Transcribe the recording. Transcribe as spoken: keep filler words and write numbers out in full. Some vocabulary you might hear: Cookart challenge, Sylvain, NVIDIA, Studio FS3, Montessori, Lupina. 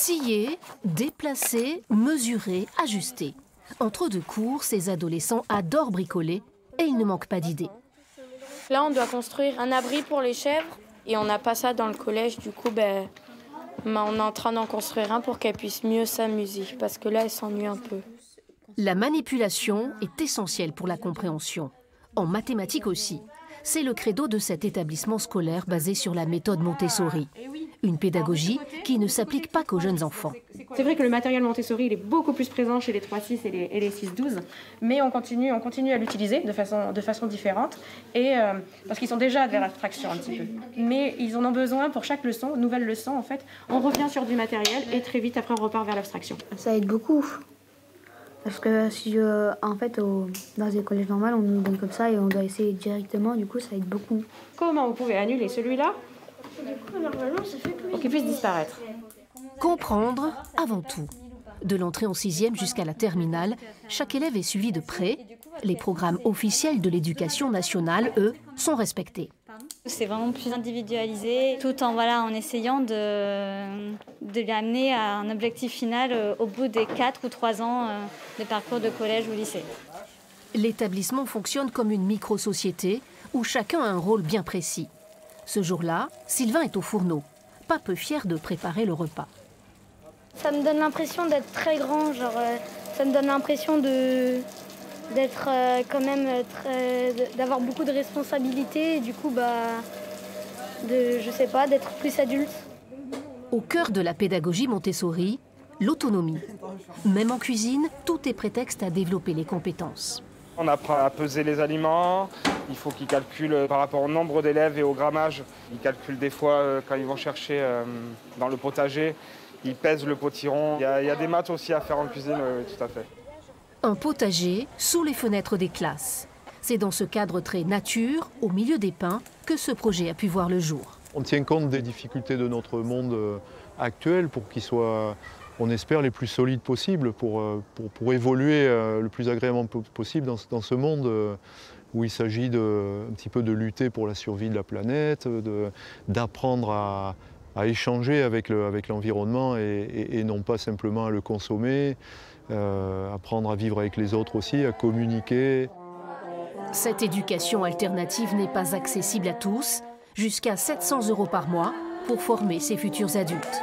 Scier, déplacer, mesurer, ajuster. Entre deux cours, ces adolescents adorent bricoler et ils ne manquent pas d'idées. Là, on doit construire un abri pour les chèvres et on n'a pas ça dans le collège. Du coup, ben, ben, on est en train d'en construire un pour qu'elles puissent mieux s'amuser parce que là, elles s'ennuient un peu. La manipulation est essentielle pour la compréhension. En mathématiques aussi. C'est le credo de cet établissement scolaire basé sur la méthode Montessori. Une pédagogie qui ne s'applique pas qu'aux jeunes enfants. C'est vrai que le matériel Montessori il est beaucoup plus présent chez les trois six et les, les six douze, mais on continue, on continue à l'utiliser de façon, de façon différente, et, euh, parce qu'ils sont déjà vers l'abstraction un petit peu. Mais ils en ont besoin pour chaque leçon, nouvelle leçon en fait. On revient sur du matériel et très vite après on repart vers l'abstraction. Ça aide beaucoup, parce que si, euh, en fait, au, dans les collèges normaux, on nous donne comme ça et on doit essayer directement, du coup ça aide beaucoup. Comment vous pouvez annuler celui-là ? Pour qu'il puisse disparaître. Comprendre avant tout. De l'entrée en sixième jusqu'à la terminale, chaque élève est suivi de près. Les programmes officiels de l'éducation nationale, eux, sont respectés. C'est vraiment plus individualisé, tout en, voilà, en essayant de, de l'amener à un objectif final euh, au bout des quatre ou trois ans euh, de parcours de collège ou lycée. L'établissement fonctionne comme une micro-société où chacun a un rôle bien précis. Ce jour-là, Sylvain est au fourneau, pas peu fier de préparer le repas. Ça me donne l'impression d'être très grand, genre, euh, ça me donne l'impression d'être euh, quand même d'avoir beaucoup de responsabilités et du coup, bah, de, je sais pas, d'être plus adulte. Au cœur de la pédagogie Montessori, l'autonomie. Même en cuisine, tout est prétexte à développer les compétences. On apprend à peser les aliments, il faut qu'ils calculent par rapport au nombre d'élèves et au grammage. Ils calculent des fois quand ils vont chercher dans le potager, ils pèsent le potiron. Il y a, il y a des maths aussi à faire en cuisine, tout à fait. Un potager sous les fenêtres des classes. C'est dans ce cadre très nature, au milieu des pins, que ce projet a pu voir le jour. On tient compte des difficultés de notre monde actuel pour qu'il soit... on espère les plus solides possibles pour, pour, pour évoluer le plus agréablement possible dans, dans ce monde où il s'agit un petit peu de lutter pour la survie de la planète, d'apprendre à, à échanger avec le, avec l'environnement et, et, et non pas simplement à le consommer, euh, apprendre à vivre avec les autres aussi, à communiquer. Cette éducation alternative n'est pas accessible à tous, jusqu'à sept cents euros par mois pour former ses futurs adultes.